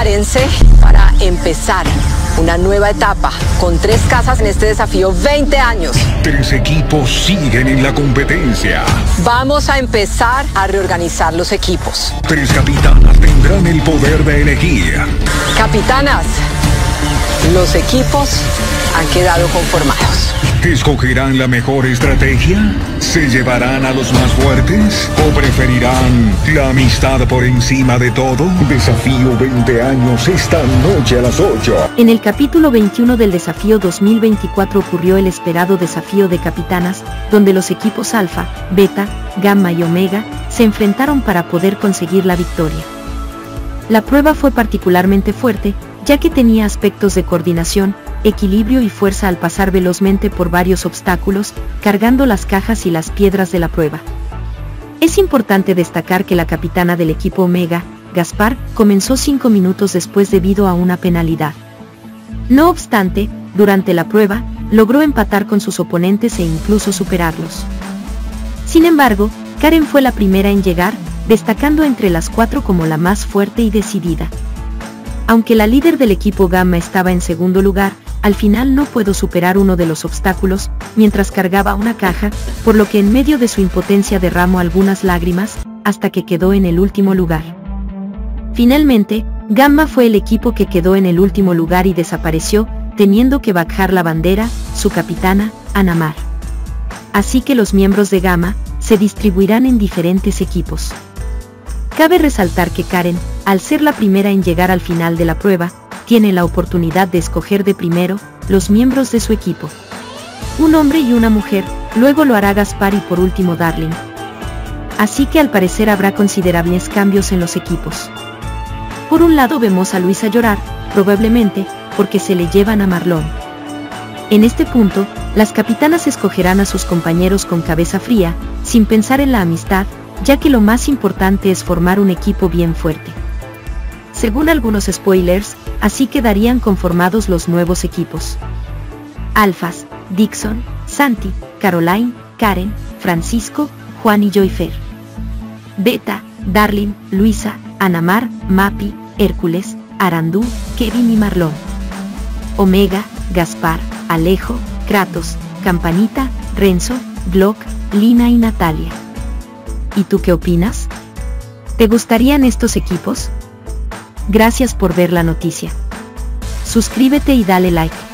Prepárense para empezar una nueva etapa con 3 casas en este desafío 20 años. 3 equipos siguen en la competencia. Vamos a empezar a reorganizar los equipos. 3 capitanas tendrán el poder de elegir. Capitanas, los equipos han quedado conformados. ¿Escogerán la mejor estrategia? ¿Se llevarán a los más fuertes? ¿O preferirán la amistad por encima de todo? Desafío 20 años esta noche a las 8. En el capítulo 21 del Desafío 2024 ocurrió el esperado desafío de capitanas, donde los equipos Alpha, Beta, Gamma y Omega se enfrentaron para poder conseguir la victoria. La prueba fue particularmente fuerte, ya que tenía aspectos de coordinación, equilibrio y fuerza al pasar velozmente por varios obstáculos, cargando las cajas y las piedras de la prueba. Es importante destacar que la capitana del equipo Omega, Gaspar, comenzó 5 minutos después debido a una penalidad. No obstante, durante la prueba, logró empatar con sus oponentes e incluso superarlos. Sin embargo, Karen fue la primera en llegar, destacando entre las 4 como la más fuerte y decidida. Aunque la líder del equipo Gamma estaba en segundo lugar, al final no pudo superar uno de los obstáculos, mientras cargaba una caja, por lo que en medio de su impotencia derramó algunas lágrimas, hasta que quedó en el último lugar. Finalmente, Gamma fue el equipo que quedó en el último lugar y desapareció, teniendo que bajar la bandera, su capitana, Anamar. Así que los miembros de Gamma se distribuirán en diferentes equipos. Cabe resaltar que Karen, al ser la primera en llegar al final de la prueba, tiene la oportunidad de escoger de primero los miembros de su equipo. Un hombre y una mujer, luego lo hará Gaspar y por último Darling. Así que al parecer habrá considerables cambios en los equipos. Por un lado vemos a Luisa llorar, probablemente porque se le llevan a Marlon. En este punto, las capitanas escogerán a sus compañeros con cabeza fría, sin pensar en la amistad, ya que lo más importante es formar un equipo bien fuerte. Según algunos spoilers, así quedarían conformados los nuevos equipos. Alfas, Dixon, Santi, Caroline, Karen, Francisco, Juan y Joyfer. Beta, Darling, Luisa, Anamar, Mapi, Hércules, Arandú, Kevin y Marlon. Omega, Gaspar, Alejo, Kratos, Campanita, Renzo, Glock, Lina y Natalia. ¿Y tú qué opinas? ¿Te gustarían estos equipos? Gracias por ver la noticia. Suscríbete y dale like.